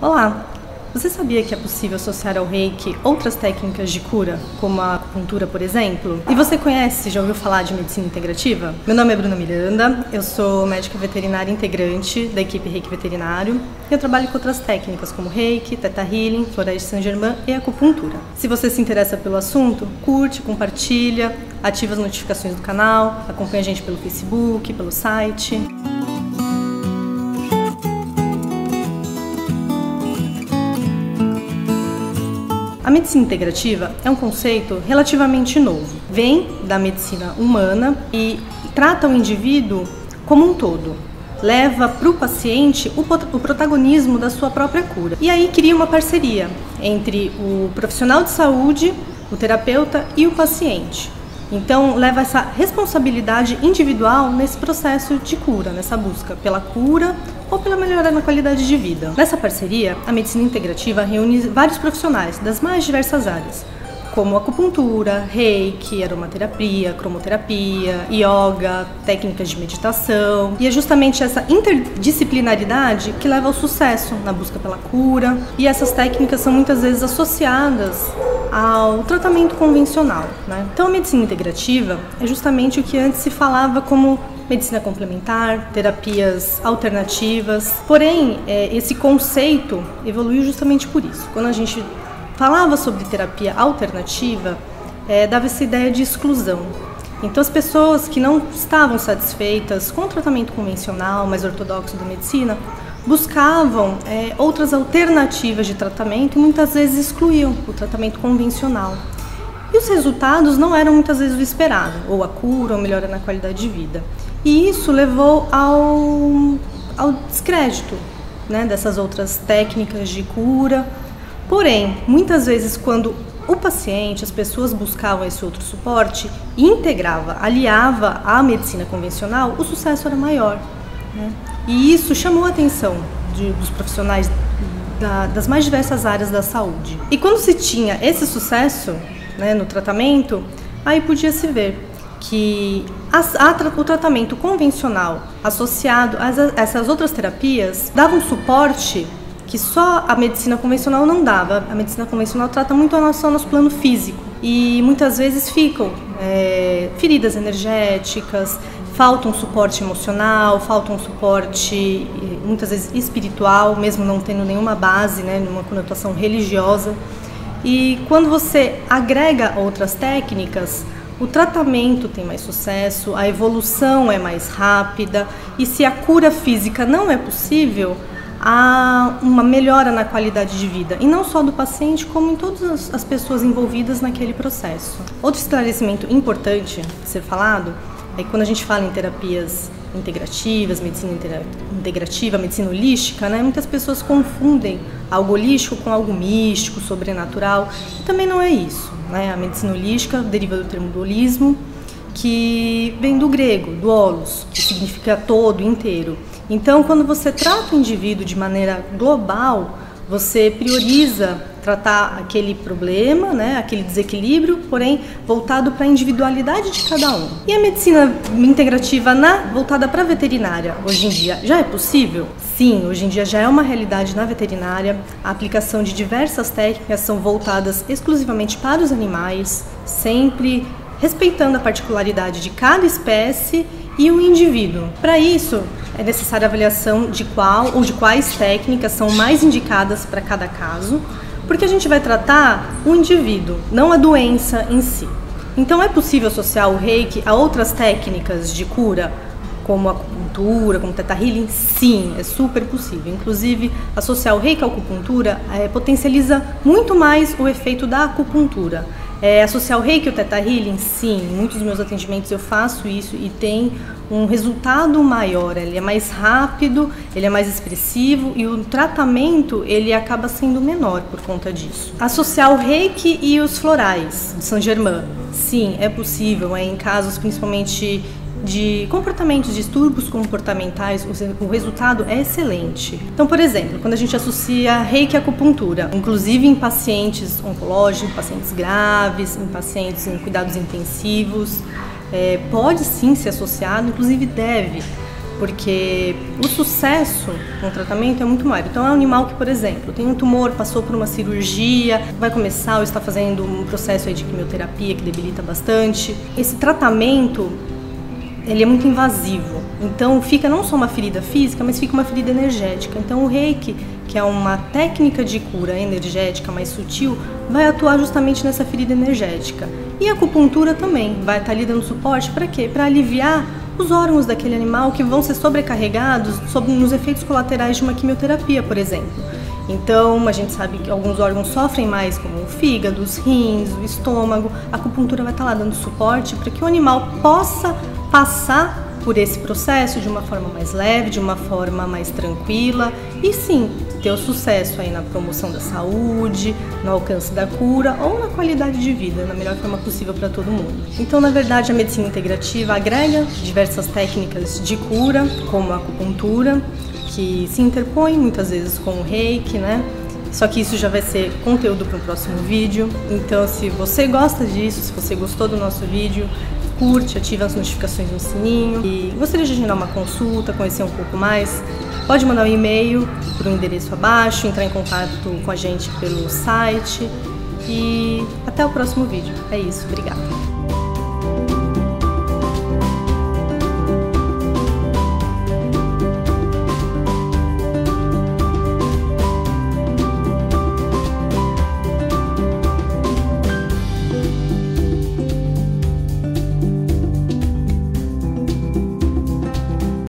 Olá! Você sabia que é possível associar ao Reiki outras técnicas de cura, como a acupuntura, por exemplo? E você conhece, já ouviu falar de medicina integrativa? Meu nome é Bruna Miranda, eu sou médica veterinária integrante da equipe Reiki Veterinário e eu trabalho com outras técnicas como Reiki, ThetaHealing, Flores de Saint Germain e acupuntura. Se você se interessa pelo assunto, curte, compartilha, ativa as notificações do canal, acompanha a gente pelo Facebook, pelo site. A medicina integrativa é um conceito relativamente novo. Vem da medicina humana e trata o indivíduo como um todo. Leva para o paciente o protagonismo da sua própria cura. E aí cria uma parceria entre o profissional de saúde, o terapeuta e o paciente. Então leva essa responsabilidade individual nesse processo de cura, nessa busca pela cura ou pela melhora na qualidade de vida. Nessa parceria, a medicina integrativa reúne vários profissionais das mais diversas áreas, como acupuntura, reiki, aromaterapia, cromoterapia, yoga, técnicas de meditação. E é justamente essa interdisciplinaridade que leva ao sucesso na busca pela cura. E essas técnicas são muitas vezes associadas ao tratamento convencional, né? Então a medicina integrativa é justamente o que antes se falava como medicina complementar, terapias alternativas. Porém, esse conceito evoluiu justamente por isso. Quando a gente falava sobre terapia alternativa, dava essa ideia de exclusão. Então as pessoas que não estavam satisfeitas com o tratamento convencional, mais ortodoxo da medicina, buscavam outras alternativas de tratamento e muitas vezes excluíam o tratamento convencional. E os resultados não eram muitas vezes o esperado, ou a cura, ou melhora na qualidade de vida. E isso levou ao descrédito, né, dessas outras técnicas de cura. Porém, muitas vezes quando o paciente, as pessoas buscavam esse outro suporte e integrava, aliava à medicina convencional, o sucesso era maior, né? E isso chamou a atenção dos profissionais das mais diversas áreas da saúde. E quando se tinha esse sucesso, né, no tratamento, aí podia-se ver que o tratamento convencional associado a essas outras terapias dava um suporte que só a medicina convencional não dava. A medicina convencional trata muito só o nosso plano físico e muitas vezes ficam feridas energéticas, falta um suporte emocional, falta um suporte muitas vezes espiritual, mesmo não tendo nenhuma base, né, numa conotação religiosa. E quando você agrega outras técnicas, o tratamento tem mais sucesso, a evolução é mais rápida e se a cura física não é possível, há uma melhora na qualidade de vida, e não só do paciente, como em todas as pessoas envolvidas naquele processo. Outro esclarecimento importante a ser falado é que quando a gente fala em terapias integrativas, medicina integrativa, medicina holística, né, muitas pessoas confundem algo holístico com algo místico, sobrenatural, e também não é isso, né? A medicina holística deriva do termo do holismo, que vem do grego, do holos, que significa todo, inteiro. Então, quando você trata o indivíduo de maneira global, você prioriza tratar aquele problema, né, aquele desequilíbrio, porém voltado para a individualidade de cada um. E a medicina integrativa voltada para a veterinária, hoje em dia, já é possível? Sim, hoje em dia já é uma realidade na veterinária. A aplicação de diversas técnicas são voltadas exclusivamente para os animais, sempre respeitando a particularidade de cada espécie e o indivíduo. Para isso, é necessária a avaliação de qual ou de quais técnicas são mais indicadas para cada caso, porque a gente vai tratar o indivíduo, não a doença em si. Então é possível associar o Reiki a outras técnicas de cura, como a acupuntura, como o ThetaHealing? Sim, é super possível. Inclusive, associar o Reiki à acupuntura potencializa muito mais o efeito da acupuntura. Associar o Reiki ao ThetaHealing? Sim, em muitos dos meus atendimentos eu faço isso e tem um resultado maior, ele é mais rápido, ele é mais expressivo e o tratamento ele acaba sendo menor por conta disso. Associar o Reiki e os florais de Saint Germain? Sim, é possível, em casos principalmente de comportamentos, distúrbios comportamentais, o resultado é excelente. Então, por exemplo, quando a gente associa Reiki à acupuntura, inclusive em pacientes oncológicos, em pacientes graves, em pacientes em cuidados intensivos, pode sim ser associado, inclusive deve, porque o sucesso no tratamento é muito maior. Então é um animal que, por exemplo, tem um tumor, passou por uma cirurgia, vai começar ou está fazendo um processo aí de quimioterapia que debilita bastante. Esse tratamento, ele é muito invasivo, então fica não só uma ferida física, mas fica uma ferida energética. Então o Reiki, que é uma técnica de cura energética mais sutil, vai atuar justamente nessa ferida energética. E a acupuntura também vai estar ali dando suporte para quê? Para aliviar os órgãos daquele animal que vão ser sobrecarregados nos efeitos colaterais de uma quimioterapia, por exemplo. Então, a gente sabe que alguns órgãos sofrem mais, como o fígado, os rins, o estômago. A acupuntura vai estar lá dando suporte para que o animal possa passar por esse processo de uma forma mais leve, de uma forma mais tranquila e sim, ter o sucesso aí na promoção da saúde, no alcance da cura ou na qualidade de vida, na melhor forma possível para todo mundo. Então, na verdade, a medicina integrativa agrega diversas técnicas de cura, como a acupuntura, que se interpõe muitas vezes com o Reiki, né? Só que isso já vai ser conteúdo para o próximo vídeo. Então, se você gosta disso, se você gostou do nosso vídeo, curte, ativa as notificações no sininho e gostaria de agendar uma consulta, conhecer um pouco mais, pode mandar um e-mail para o endereço abaixo, entrar em contato com a gente pelo site e até o próximo vídeo. É isso, obrigada!